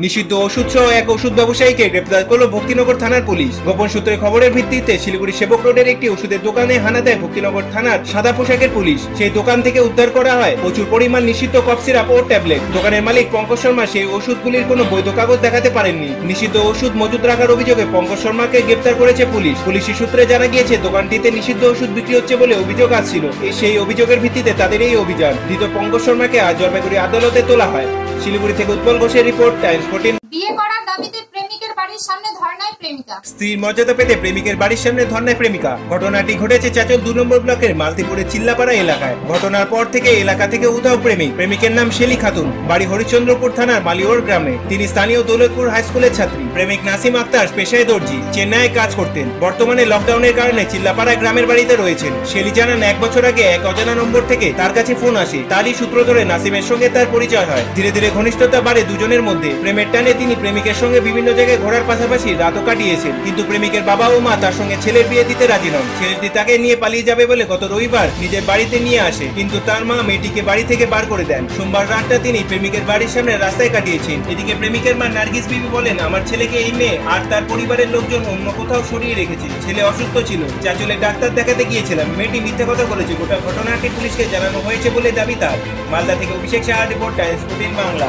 निषिद्ध ओषुध सह एक ओषुध व्यवसायी के ग्रेप्तार करल भक्तिनगर थानार पुलिस। गोपन सूत्रे खबरेर भित्तिते शिलीगुड़ी सेवक रोडेर एक ओषुधेर दोकाने हाना देय भक्तिनगर थानार सादा पोशाकेर पुलिस। सेई दोकान थेके उद्धार करा हय प्रचुर परिमाण निषिद्ध कफ सिराप और टैबलेट। दोकानेर मालिक पंकज शर्मा सेई ओषुधगुलिर कोनो बैध कागज देखाते पारेननि। निषिद्ध ओषुध मजूद राखार अभियोगे पंकज शर्माके ग्रेप्तार करेছে पुलिस। पुलिशी सूत्रे जाना गिয়েছে দোকানটিতে নিষিদ্ধ ওষুধ বিক্রি হচ্ছে বলে অভিযোগ আসছিল। সেই অভিযোগের ভিত্তিতে তাদের এই অভিযান। ধৃত পঙ্কজ শর্মাকে আজ জলপাইগুড়ি আদালতে তোলা হয়। শিলিগুড়ি থেকে উৎপল ঘোষের রিপোর্ট, টাইমস 14। বিয়ে করার দাবিতে প্রেমিকের বাড়ির সামনে ধর্ণায় প্রেমিকা। স্ত্রীর মর্যাদা পেতে প্রেমিকের বাড়ির সামনে ধর্ণায় প্রেমিকা। ঘটনাটি ঘটেছে চাচল ২ নম্বর ব্লকের মালতিপুরের চিল্লাপাড়া এলাকায়। ঘটনার পর থেকে এলাকা থেকে উধাও প্রেমিক। প্রেমিকের নাম শেলি খাতুন, বাড়ি হরিচন্দ্রপুর থানার মালিওর গ্রামে। তিনি স্থানীয় দৌলতপুর হাই স্কুলের ছাত্রী। প্রেমিক নাসিম আক্তার পেশায় দর্জি, চেন্নাইয়ে কাজ করতেন। বর্তমানে লকডাউনের কারণে চিল্লাপাড়া গ্রামের বাড়িতে রয়েছেন। শেলি জানান এক বছর আগে এক অজানা নম্বর থেকে তার কাছে ফোন আসে। তারই সূত্র ধরে নাসিমের সঙ্গে তার পরিচয় হয়। ধীরে ধীরে ঘনিষ্ঠতা বাড়ে দুজনের মধ্যে। প্রেমের টানে তিনি প্রেমিকের সঙ্গে বিভিন্ন জায়গায় ঘোরার পাশাপাশি রাতও কাটিয়েছেন। কিন্তু প্রেমিকের বাবা ও মা তার সঙ্গে ছেলের বিয়ে দিতে রাজি নন। ছেলেটি তাকে নিয়ে পালিয়ে যাবে বলে গত রবিবার নিজের বাড়িতে নিয়ে আসে, কিন্তু তার মা মেয়েটিকে বাড়ি থেকে বার করে দেন। সোমবার রাতটা তিনি প্রেমিকের বাড়ির সামনে রাস্তায় কাটিয়েছেন। এদিকে প্রেমিকের মা নার্গিস বিবি বলেন, আমার ছেলেকে এই মেয়ে আর তার পরিবারের লোকজন অন্য কোথাও সরিয়ে রেখেছে। ছেলে অসুস্থ ছিল, চাচলে ডাক্তার দেখাতে গিয়েছিলাম। মেয়েটি মিথ্যা কথা বলেছে। গোটা ঘটনাটি পুলিশকে জানানো হয়েছে বলে দাবি তার। মালদা থেকে অভিষেক সাহা রিপোর্ট, টাইমস 14 বাংলা।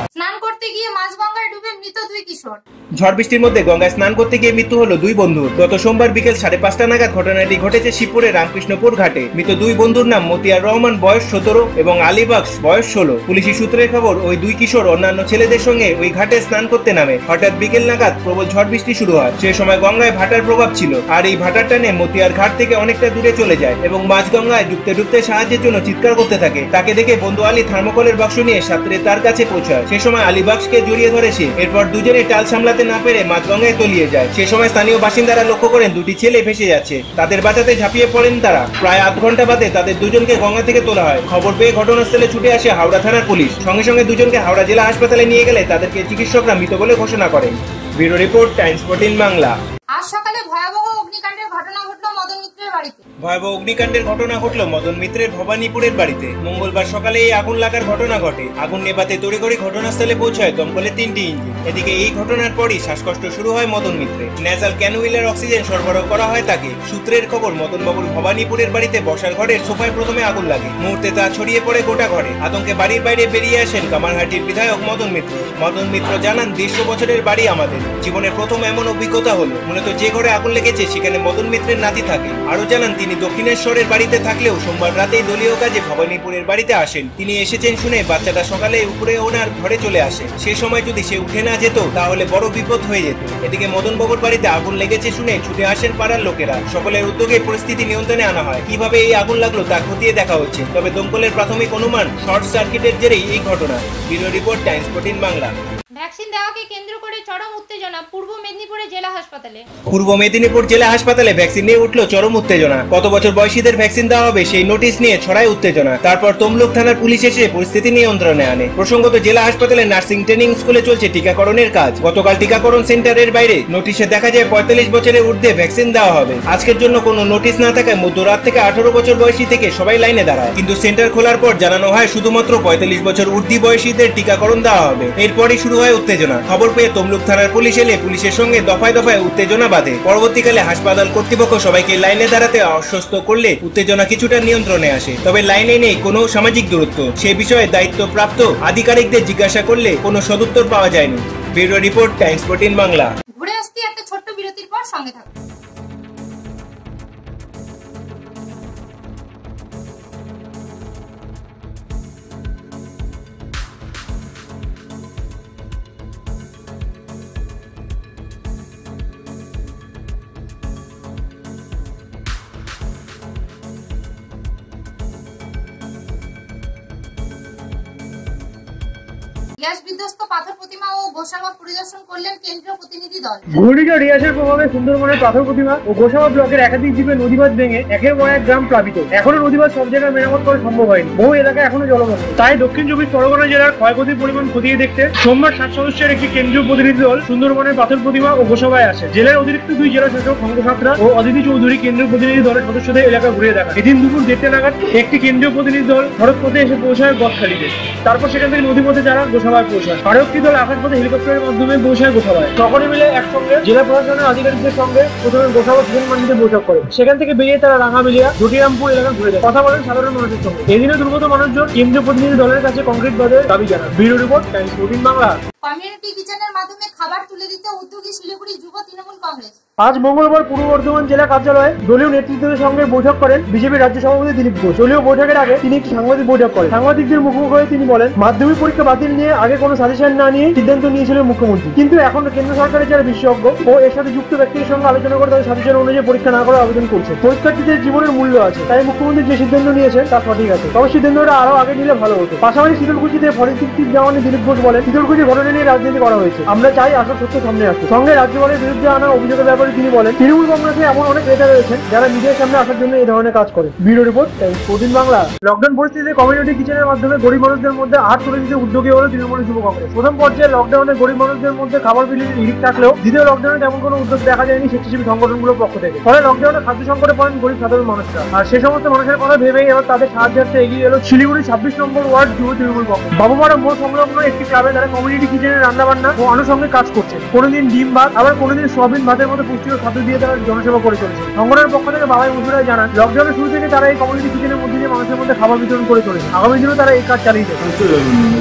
ঝড় বৃষ্টির মধ্যে গঙ্গায় স্নান করতে গিয়ে মৃত্যু হলো দুই বন্ধুর। গত সোমবার বিকেল 5:30 নাগাদ ঘটনাটি ঘটেছে শিবপুরের রামকৃষ্ণপুর ঘাটে। মৃত দুই বন্ধুর নাম মতিয়ার রহমান বয়স 17 এবং আলী বাক্স বয়স 16। পুলিশি সূত্রের খবর ওই দুই কিশোর অন্যান্য ছেলেদের সঙ্গে ওই ঘাটে স্নান করতে নামে। হঠাৎ বিকেল নাগাদ প্রবল ঝড় বৃষ্টি শুরু হয়। সেই সময় গঙ্গায় ভাটার প্রভাব ছিল, আর এই ভাটার টানে মতিয়ার ঘাট থেকে অনেকটা দূরে চলে যায় এবং মাঝ গঙ্গায় ডুবতে ডুবতে সাহায্যের জন্য চিৎকার করতে থাকে। তাকে দেখে বন্ধু আলী থার্মোকলের বাক্স নিয়ে সাঁতরে তার কাছে পৌঁছায়। সে সময় আলী বাক্সকে জড়িয়ে ধরে সে। এরপর দুজনে টাল সামলাতে না পেরে মাঝগঙ্গায় তলিয়ে যায়। সে সময় স্থানীয় বাসিন্দারা লক্ষ্য করেন দুটি ছেলে ভেসে যাচ্ছে। তাদের বাঁচাতে ঝাঁপিয়ে পড়েন তারা। প্রায় আধ ঘন্টা বাদে তাদের দুজনকে গঙ্গা থেকে তোলা হয়। খবর পেয়ে ঘটনাস্থলে ছুটে আসে হাওড়া থানার পুলিশ। সঙ্গে সঙ্গে দুজনকে হাওড়া জেলা হাসপাতালে নিয়ে গেলে তাদেরকে চিকিৎসকরা মৃত বলে ঘোষণা করেন। Bureau report, Times 14 Bangla. আজ সকালে ভয়াবহ অগ্নিকাণ্ডের ঘটনা ঘটল মদন মিত্রের বাড়িতে। ভয়াবহ অগ্নিকাণ্ডের ঘটনা ঘটল মদন মিত্রের ভবানীপুরের বাড়িতে। মঙ্গলবার সকালে এই আগুন লাগার ঘটনা ঘটে। আগুন নেভাতে তড়িঘড়ি ঘটনাস্থলে পৌঁছায় দমকলের 3টি ইঞ্জিন। এদিকে এই ঘটনার পরই শ্বাসকষ্ট শুরু হয় মদন মিত্রের। ন্যাসাল ক্যানুইলার অক্সিজেন সরবরাহ করা হয় তাকে। সূত্রের খবর মদন বাবুর ভবানীপুরের বাড়িতে বসার ঘরের সোফায় প্রথমে আগুন লাগে। মুহূর্তে তা ছড়িয়ে পড়ে গোটা ঘরে। আতঙ্কে বাড়ির বাইরে বেরিয়ে আসেন কামারহাটির বিধায়ক মদন মিত্র। মদন মিত্র জানান, 150 বছরের বাড়ি আমাদের। জীবনের প্রথম এমন অভিজ্ঞতা হলো। তো যে ঘরে আগুন লেগেছে সেখানে মদন মিত্রের নাতি থাকে। আরো জানান, তিনি দক্ষিণেশ্বরের বাড়িতে থাকলেও সোমবার রাতেই দলীয় কাজে ভবানীপুরের বাড়িতে আসেন। তিনি এসেছেন শুনে বাচ্চাটা সকালে উপরে ওনার ঘরে চলে আসে। সে সময় যদি সে উঠে না যেত তাহলে বড় বিপদ হয়ে যেত। এদিকে মদন বাবুর বাড়িতে আগুন লেগেছে শুনে ছুটে আসেন পাড়ার লোকেরা। সকলের উদ্যোগে পরিস্থিতি নিয়ন্ত্রণে আনা হয়। কিভাবে এই আগুন লাগলো তা খতিয়ে দেখা হচ্ছে। তবে দমকলের প্রাথমিক অনুমান শর্ট সার্কিটের জেরেই এই ঘটনা। Bureau report, Times 14 Bangla. Vaccine দেওয়াকে কেন্দ্র করে চরম উত্তেজনা পূর্ব মেদিনীপুর জেলা হাসপাতালে। পূর্ব মেদিনীপুর জেলা হাসপাতালে ভ্যাকসিন নিয়ে উঠলো চরম উত্তেজনা। কত বছর বয়সীদের ভ্যাকসিন দেওয়া হবে সেই নোটিশ নিয়ে ছড়ায় উত্তেজনা। তারপর তমলুক থানার পুলিশ এসে পরিস্থিতি নিয়ন্ত্রণে আনে। প্রসঙ্গত জেলা হাসপাতালে নার্সিং ট্রেনিং স্কুলে চলছে টিকাকরণের কাজ। গতকাল টিকাকরণ সেন্টারের বাইরে নোটিশে দেখা যায় 45 বছরের ঊর্ধ্বে ভ্যাকসিন দেওয়া হবে। আজকের জন্য কোনো নোটিশ না থাকায় মধ্যরাত থেকে 18 বছর বয়সী থেকে সবাই লাইনে দাঁড়ায়। কিন্তু সেন্টার খোলার পর জানানো হয় শুধুমাত্র 45 বছর ঊর্ধ্বে বয়সীদের টিকাকরণ দেওয়া হবে। এরপরই শুরু হয় উত্তেজনা। খবর পেয়ে তমলুক থানার পুলিশ এলে পুলিশের সঙ্গে দফায় দফায় উত্তেজনা বাধে। পরবর্তীকালে হাসপাতাল কর্তৃপক্ষ সবাইকে লাইনে দাঁড়াতে আশ্বস্ত করলে উত্তেজনা কিছুটা নিয়ন্ত্রণে আসে। তবে লাইনে নেই কোনো সামাজিক দূরত্ব। সে বিষয়ে দায়িত্বপ্রাপ্ত আধিকারিকদের জিজ্ঞাসা করলে কোনো সদুত্তর পাওয়া যায়নি। Bureau report, Times 14 Bangla. ঘুরে আসছি একটা ছোট্ট বিরতির পর, সঙ্গে থাকুন। গ্যাস বিধ্বস্ত পাথর প্রতিমা ও গোসাবা পরিদর্শন করলেন কেন্দ্রীয় প্রতিনিধি দল। ঘূর্ণিঝড় রিয়াসের প্রভাবে সুন্দরবনের পাথর প্রতিমা ও গোসাবা ব্লকের একাধিক দ্বীপে নদীবাঁধ ভেঙে একের পর এক গ্রাম প্লাবিত। এখনো নদীবাঁধ সব জায়গায় মেরামত করা সম্ভব হয়নি। বহু এলাকা এখনো জলমগ্ন। তাই দক্ষিণ চব্বিশ পরগনা জেলার ক্ষয়ক্ষতির পরিমাণ খতিয়ে দেখতে সোমবার 7 সদস্যের একটি কেন্দ্রীয় প্রতিনিধি দল সুন্দরবনের পাথর প্রতিমা ও গোসাবায় আসে। জেলার অতিরিক্ত 2 জেলা শাসক শঙ্কর সাঁতরা ও অদিতি চৌধুরী কেন্দ্রীয় প্রতিনিধি দলের সদস্যদের এলাকা ঘুরে দেখা। এদিন দুপুর 1টা নাগাদ একটি কেন্দ্রীয় প্রতিনিধি দল সড়কপথে এসে পৌঁছায় গদখালিতে। তারপর সেখান থেকে নদীপথে যারা গোসাবায় পৌঁছে। আরক্ষীদের আকাশপথে হেলিকপ্টারের মাধ্যমে বৈঠক হয়। সকলে মিলে একসঙ্গে জেলা প্রশাসনের আধিকারিকদের সঙ্গে প্রথমে গোসাবা চিকেন মান্ডিতে বৈঠক করে। সেখান থেকে বেরিয়ে তারা রাঙামাটিয়া ঘটিরামপুর এলাকা ঘুরে যায়, কথা বলেন সাধারণ মানুষের সঙ্গে। এদিনে দুর্গত মানুষজন কেন্দ্রীয় প্রতিনিধি দলের কাছে কংক্রিট বাঁধের দাবি জানান। Bureau report, Times Bangla. Community কিচেনের মাধ্যমে খাবার তুলে দিতে উদ্যোগী শিলিগুড়ি যুব তৃণমূল কংগ্রেস। আজ মঙ্গলবার পূর্ব বর্ধমান জেলা কার্যালয়ে দলীয় নেতৃত্বের সঙ্গে বৈঠক করেন বিজেপি রাজ্য সভাপতি দিলীপ ঘোষ। দলীয় বৈঠকের আগে তিনি একটি সাংবাদিক বৈঠক করেন। সাংবাদিকদের মুখোমুখি হয়ে তিনি বলেন, মাধ্যমিক পরীক্ষা বাতিল নিয়ে আগে কোনো সাজেশন না নিয়ে সিদ্ধান্ত নিয়েছিলেন মুখ্যমন্ত্রী, কিন্তু এখন কেন্দ্র সরকারের যারা বিশেষজ্ঞ ও এর সাথে যুক্ত ব্যক্তির সঙ্গে আলোচনা করে তাদের সাজেশন অনুযায়ী পরীক্ষা না করার আবেদন করছে। পরীক্ষার্থীদের জীবনের মূল্য আছে, তাই মুখ্যমন্ত্রী যে সিদ্ধান্ত নিয়েছেন তা সঠিক আছে, তবে সিদ্ধান্তটা আরও আগে নিলে ভালো হতো। পাশাপাশি শিলিগুড়িতে পরিস্থিতি যেমন দিলীপ ঘোষ বলেন, শিলিগুড়ি ঘটনা নিয়ে রাজনীতি করা হয়েছে, আমরা চাই আসল সত্য সামনে আসুক। সঙ্গে রাজ্যপালের বিরুদ্ধে আনা অভিযোগের ব্যাপারে তিনি বলেন, তৃণমূল কংগ্রেসে এমন অনেক নেতা রয়েছেন যারা নিজের সামনে আসার জন্য এই ধরনের কাজ করে। Bureau report, Times Bangla. Lockdown পরিস্থিতিতে কমিউনিটি কিচেনের মাধ্যমে গরিব মানুষদের মধ্যে হাত তুলে দিতে উদ্যোগী হলো তৃণমূল যুব কংগ্রেস। প্রথম পর্যায়ে লকডাউনে গরিব মানুষদের মধ্যে খাবার বিলির হিড়িক থাকলেও দ্বিতীয় লকডাউনে তেমন কোনো উদ্যোগ দেখা যায়নি স্বেচ্ছাসেবী সংগঠনগুলোর পক্ষ থেকে। ফলে লকডাউনে খাদ্য সংকটে পড়েন গরিব সাধারণ মানুষরা। আর সে সমস্ত মানুষের কথা ভেবেই এবার তাদের সাহায্যার্থে এগিয়ে এলো শিলিগুড়ি 26 নম্বর ওয়ার্ড যুব তৃণমূল কংগ্রেস। বাবুমারা মোড় সংলগ্ন একটি ক্লাবে তারা কমিউনিটি কিচেনের রান্নাবান্না ও আনুষঙ্গিক কাজ করছে। কোনোদিন ডিম ভাত, আবার কোনোদিন সোয়াবিন ভাতের মতো পুষ্টিকর খাদ্য দিয়ে তারা জনসেবা করে চলেছে। সংগঠনের পক্ষ থেকে বাবাই মুজুরা জানান, লকডাউনের শুরু থেকে তারা এই কমিউনিটি কিচেনের মধ্যে দিয়ে মানুষের মধ্যে খাবার বিতরণ করে চলেছে। আগামী দিনেও তারা এই কাজ চালিয়ে যাবে।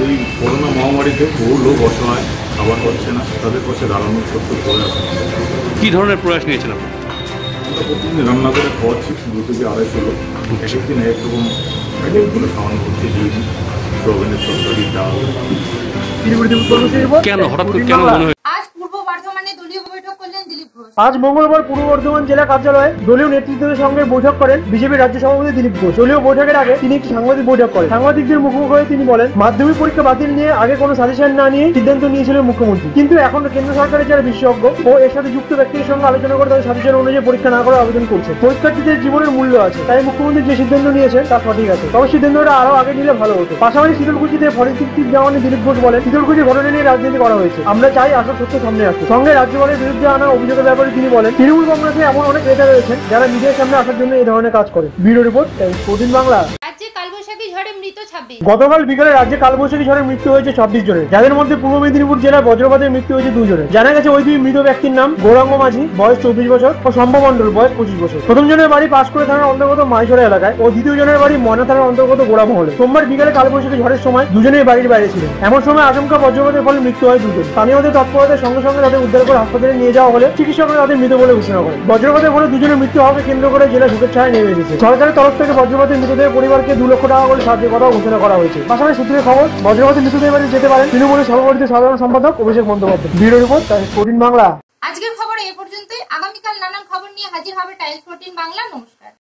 এই করোনা মহামারীতে বহু লোক অসহায়, খাবার পাচ্ছে না, তাদের পাশে দাঁড়ানোর সত্য করে আসে। কী ধরনের প্রয়াস নিয়েছেন আপনি? আমরা প্রতিদিন রান্না করে খাওয়াচ্ছি 2 থেকে 250 লোক। এসব দিন একরকম আইটেমগুলো খাওয়ানো হচ্ছে, যেগুলি প্রবলেমের সরকারি দাম। কেন হঠাৎ করে কেন মনে হয়? আজ মঙ্গলবার পূর্ব বর্ধমান জেলা কার্যালয়ে দলীয় নেতৃত্বের সঙ্গে বৈঠক করেন বিজেপি রাজ্য সভাপতি দিলীপ ঘোষ। দলীয় বৈঠকের আগে তিনি একটি সাংবাদিক বৈঠক করেন। সাংবাদিকদের মুখোমুখি হয়ে তিনি বলেন, মাধ্যমিক পরীক্ষা বাতিল নিয়ে আগে কোনো সাজেশন না নিয়ে সিদ্ধান্ত নিয়েছিলেন মুখ্যমন্ত্রী, কিন্তু এখন কেন্দ্র সরকারের যারা বিশেষজ্ঞ ও এর সাথে যুক্ত ব্যক্তির সঙ্গে আলোচনা করে তাদের সাজেশন অনুযায়ী পরীক্ষা না করার আবেদন করছে। পরীক্ষার্থীদের জীবনের মূল্য আছে, তাই মুখ্যমন্ত্রী যে সিদ্ধান্ত নিয়েছেন তা সঠিক আছে, তবে সিদ্ধান্তটা আরও আগে নিলে ভালো হতো। পাশাপাশি শিলিগুড়িতে পরিস্থিতি যেমন দিলীপ ঘোষ বলেন, শিলিগুড়ি ঘটনা নিয়ে রাজনীতি করা হয়েছে, আমরা চাই আসল সত্য সামনে আসুক। সঙ্গে রাজ্যপালের বিরুদ্ধে আনা অভিযোগের ব্যাপারে তিনি বলেন, তৃণমূল কংগ্রেসে এমন অনেক নেতা রয়েছেন যারা নিজের সামনে আসার জন্য এই ধরনের কাজ করে। Bureau report, Times Bangla. গতকাল বিকালে রাজ্যে কালবৈশাখী ঝড়ে মৃত্যু হয়েছে 26 জনের, যাদের মধ্যে পূর্ব মেদিনীপুর জেলার বজ্রপাতের মৃত্যু হয়েছে 2 জনের। জানা গেছে ওই 2 মৃত ব্যক্তির নাম গৌরাঙ্গ মাঝি, বয়স 24 বছর ও শম্ভু মণ্ডল, বয়স 25 বছর। প্রথম জনের বাড়ি পাঁশকুড়া থানার অন্তর্গত মাইসরা এলাকায় ও দ্বিতীয় জনের বাড়ি ময়না থানার অন্তর্গত গোড়ামহলে। সোমবার বিকালে কালবৈশাখী ঝড়ের সময় দুজনের বাড়ির বাইরে ছিলেন। এমন সময় আচমকা বজ্রপাতের ফলে মৃত্যু হয় 2 জন। স্থানীয়দের তৎপরতার সঙ্গে সঙ্গে তাদের উদ্ধার করে হাসপাতালে নিয়ে যাওয়া হলে চিকিৎসকরা তাদের মৃত বলে ঘোষণা করে। বজ্রপাতের ফলে 2 জনের মৃত্যু হওয়াকে কেন্দ্র করে জেলা শোকের ছায়ায় নেমে এসেছে। সরকারের তরফ থেকে বজ্রপাতের মৃতদের পরিবারকে 2 লক্ষ টাকা করে সাহায্যের কথা ঘোষণা করা হয়েছে। পাশাপাশি সূত্রের খবর, বজ্রপাতে মৃতদের বাড়ি যেতে পারেন তৃণমূলের সর্বভারতীয় সাধারণ সম্পাদক Abhishek Bandyopadhyay. Bureau report, Times Bangla. আজকের খবর এ পর্যন্তই। আগামীকাল নানান খবর নিয়ে হাজির হবে টাইমস14 বাংলা। নমস্কার।